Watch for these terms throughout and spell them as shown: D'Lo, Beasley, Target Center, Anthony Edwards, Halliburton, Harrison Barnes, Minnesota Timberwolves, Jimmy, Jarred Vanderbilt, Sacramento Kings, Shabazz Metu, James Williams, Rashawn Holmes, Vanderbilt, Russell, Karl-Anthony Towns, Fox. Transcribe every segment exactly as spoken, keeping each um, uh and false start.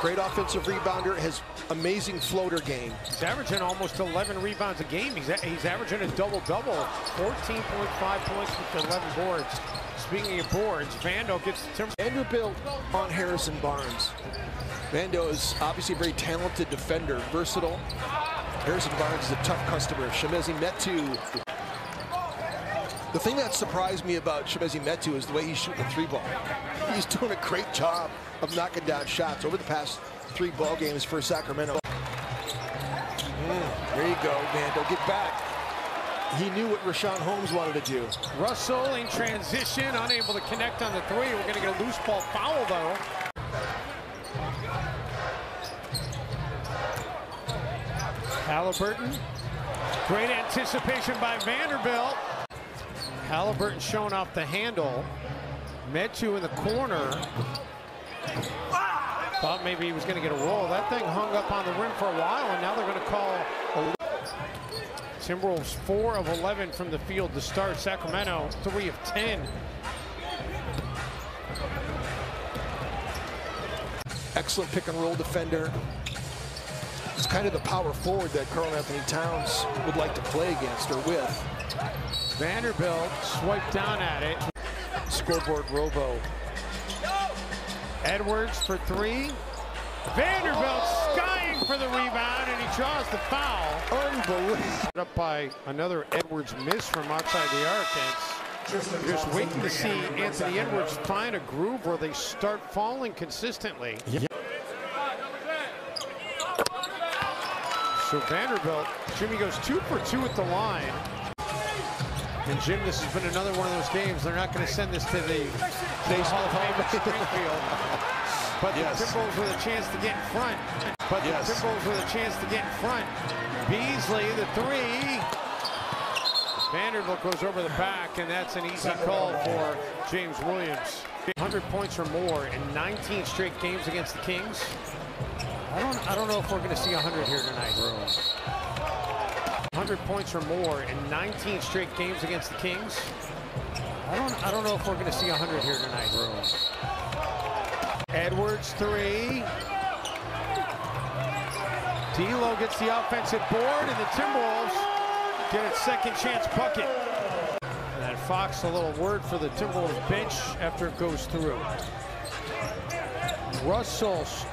Great offensive rebounder, has amazing floater game. He's averaging almost eleven rebounds a game. He's, a, he's averaging a double-double, fourteen point five points with eleven boards. Speaking of boards, Vando gets the Timber. Vanderbilt on Harrison Barnes. Vando is obviously a very talented defender, versatile. Harrison Barnes is a tough customer. Shabazz Metu. The thing that surprised me about Shabazz Metu is the way he's shooting the three ball. He's doing a great job of knocking down shots over the past three ball games for Sacramento. Mm, there you go, Vando. Get back. He knew what Rashawn Holmes wanted to do. Russell in transition, unable to connect on the three. We're going to get a loose ball foul, though. Halliburton. Great anticipation by Vanderbilt. Halliburton showing off the handle. Metu in the corner. Thought maybe he was going to get a roll. That thing hung up on the rim for a while, and now they're going to call a... Timberwolves four of eleven from the field to start. Sacramento three of ten. Excellent pick and roll defender. It's kind of the power forward that Karl-Anthony Towns would like to play against or with. Vanderbilt swiped down at it. Scoreboard robo. Edwards for three. Vanderbilt skying for the rebound, and he draws the foul. Unbelievable. Up by another Edwards miss from outside the arc. And just waiting to see Anthony Edwards find a groove where they start falling consistently. Yeah. So Vanderbilt, Jimmy goes two for two at the line. And Jim, this has been another one of those games. They're not going to send this to the Hall of Fame Springfield. But yes. The Timberwolves with a chance to get in front. But yes. The Timberwolves with a chance to get in front. Beasley, the three. Vanderbilt goes over the back, and that's an easy call for James Williams. one hundred points or more in nineteen straight games against the Kings. I don't, I don't know if we're going to see one hundred here tonight, one hundred points or more in nineteen straight games against the Kings. I don't, I don't know if we're going to see one hundred here tonight, Edwards, three. D'Lo gets the offensive board, and the Timberwolves get a second chance bucket. And then Fox, a little word for the Timberwolves bench after it goes through. Russell's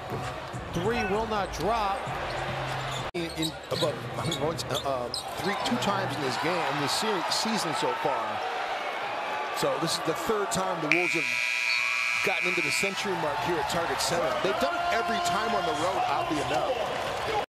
three will not drop. In, in about uh, three, two times in this game, in this series, season so far. So this is the third time the Wolves have gotten into the century mark here at Target Center. They've done it every time on the road, oddly enough.